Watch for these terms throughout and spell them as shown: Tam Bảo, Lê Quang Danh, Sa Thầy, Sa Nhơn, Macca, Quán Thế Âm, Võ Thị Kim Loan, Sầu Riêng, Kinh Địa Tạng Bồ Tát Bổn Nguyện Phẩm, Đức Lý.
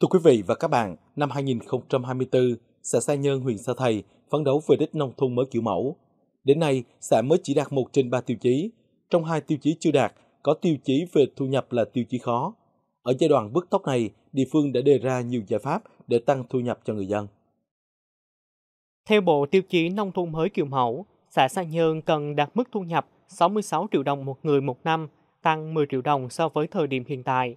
Thưa quý vị và các bạn, năm 2024, xã Sa Nhơn, huyện Sa Thầy phấn đấu về đích nông thôn mới kiểu mẫu. Đến nay, xã mới chỉ đạt 1/3 tiêu chí. Trong 2 tiêu chí chưa đạt, có tiêu chí về thu nhập là tiêu chí khó. Ở giai đoạn bứt tốc này, địa phương đã đề ra nhiều giải pháp để tăng thu nhập cho người dân. Theo Bộ Tiêu chí Nông thôn mới kiểu mẫu, xã Sa Nhơn cần đạt mức thu nhập 66 triệu đồng một người một năm, tăng 10 triệu đồng so với thời điểm hiện tại.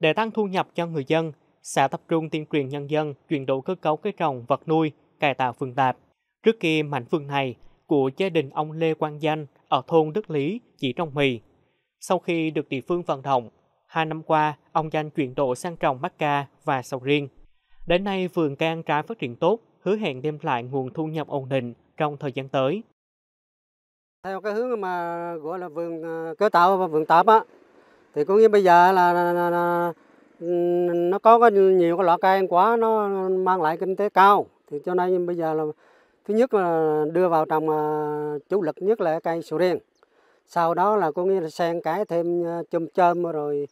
Để tăng thu nhập cho người dân, xã tập trung tuyên truyền nhân dân chuyển đổi cơ cấu cây trồng, vật nuôi, cải tạo vườn tạp. Trước kia, mảnh vườn này của gia đình ông Lê Quang Danh ở thôn Đức Lý chỉ trồng mì. Sau khi được địa phương vận động, 2 năm qua, ông Danh chuyển đổi sang trồng Macca và sầu riêng. Đến nay, vườn cam trái phát triển tốt, hứa hẹn đem lại nguồn thu nhập ổn định trong thời gian tới. Theo cái hướng mà gọi là vườn cải tạo và vườn tạp á, thì cũng như bây giờ là nó có nhiều cái loại cây ăn quả nó mang lại kinh tế cao, thì cho nên bây giờ là thứ nhất là đưa vào trồng chủ lực nhất là cây sầu riêng, sau đó là có nghĩa là xen cái thêm chôm rồi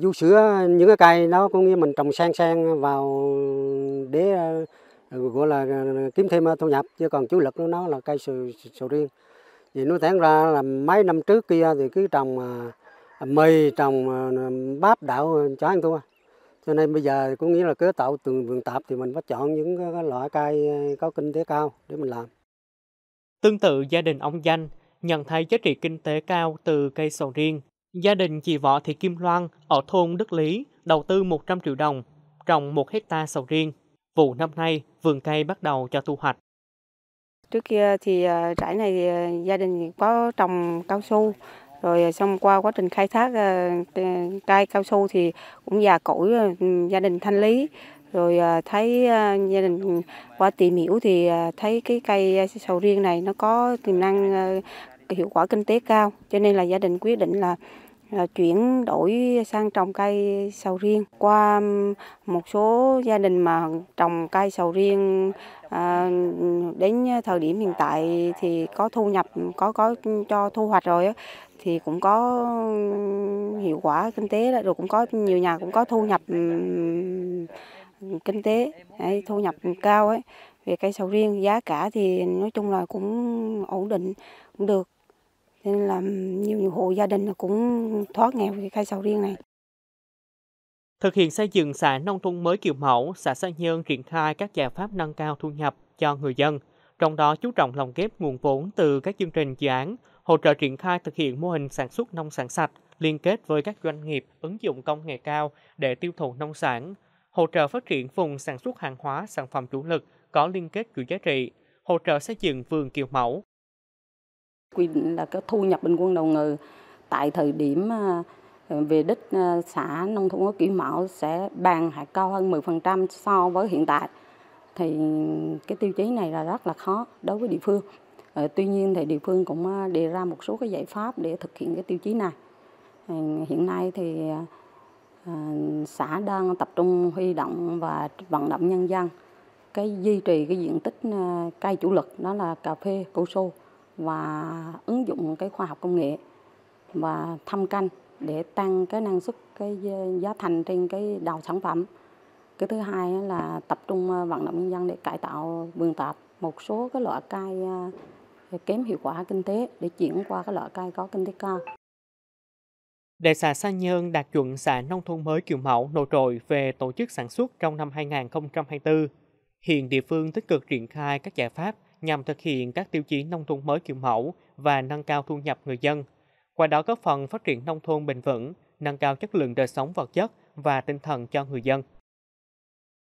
vú sữa, những cái cây đó có nghĩa mình trồng sen vào để gọi là kiếm thêm thu nhập, chứ còn chủ lực nó là cây sầu riêng. Vì nó tán ra là mấy năm trước kia thì cứ trồng mì, trồng bắp đậu cho ăn thôi. Cho nên bây giờ cũng nghĩa là cứ tạo từng vườn tạp thì mình phải chọn những loại cây có kinh tế cao để mình làm. Tương tự, gia đình ông Danh nhận thấy giá trị kinh tế cao từ cây sầu riêng. Gia đình chị Võ Thị Kim Loan ở thôn Đức Lý đầu tư 100 triệu đồng, trồng 1 hectare sầu riêng. Vụ năm nay, vườn cây bắt đầu cho thu hoạch. Trước kia thì trải này thì gia đình có trồng cao su, rồi xong qua quá trình khai thác cây cao su thì cũng già cỗi, gia đình thanh lý, rồi thấy gia đình qua tìm hiểu thì thấy cái cây sầu riêng này nó có tiềm năng hiệu quả kinh tế cao, cho nên là gia đình quyết định là chuyển đổi sang trồng cây sầu riêng. Qua một số gia đình mà trồng cây sầu riêng đến thời điểm hiện tại thì có thu nhập, có cho thu hoạch rồi thì cũng có hiệu quả kinh tế, rồi cũng có nhiều nhà cũng có thu nhập kinh tế, thu nhập cao . Về cây sầu riêng, giá cả thì nói chung là cũng ổn định, cũng được. Nên là nhiều hộ gia đình cũng thoát nghèo vì cây sầu riêng này. Thực hiện xây dựng xã nông thôn mới kiểu mẫu, xã Sa Nhơn triển khai các giải pháp nâng cao thu nhập cho người dân, trong đó chú trọng lồng ghép nguồn vốn từ các chương trình dự án, hỗ trợ triển khai thực hiện mô hình sản xuất nông sản sạch, liên kết với các doanh nghiệp ứng dụng công nghệ cao để tiêu thụ nông sản, hỗ trợ phát triển vùng sản xuất hàng hóa sản phẩm chủ lực có liên kết chuỗi giá trị, hỗ trợ xây dựng vườn kiểu mẫu. Quy định là cái thu nhập bình quân đầu người tại thời điểm về đích xã nông thôn mới kiểu mẫu sẽ bàn hạt cao hơn 10% so với hiện tại. Thì cái tiêu chí này là rất là khó đối với địa phương. Tuy nhiên thì địa phương cũng đề ra một số cái giải pháp để thực hiện cái tiêu chí này. Hiện nay thì xã đang tập trung huy động và vận động nhân dân cái duy trì cái diện tích cây chủ lực, đó là cà phê, cao su, và ứng dụng cái khoa học công nghệ và thâm canh để tăng cái năng suất, cái giá thành trên cái đầu sản phẩm. Cái thứ hai là tập trung vận động nhân dân để cải tạo vườn tạp một số cái loại cây kém hiệu quả kinh tế để chuyển qua cái loại cây có kinh tế cao. Để xã Sa Nhơn đạt chuẩn xã nông thôn mới kiểu mẫu nổi trội về tổ chức sản xuất trong năm 2024, hiện địa phương tích cực triển khai các giải pháp nhằm thực hiện các tiêu chí nông thôn mới kiểu mẫu và nâng cao thu nhập người dân, qua đó góp phần phát triển nông thôn bền vững, nâng cao chất lượng đời sống vật chất và tinh thần cho người dân.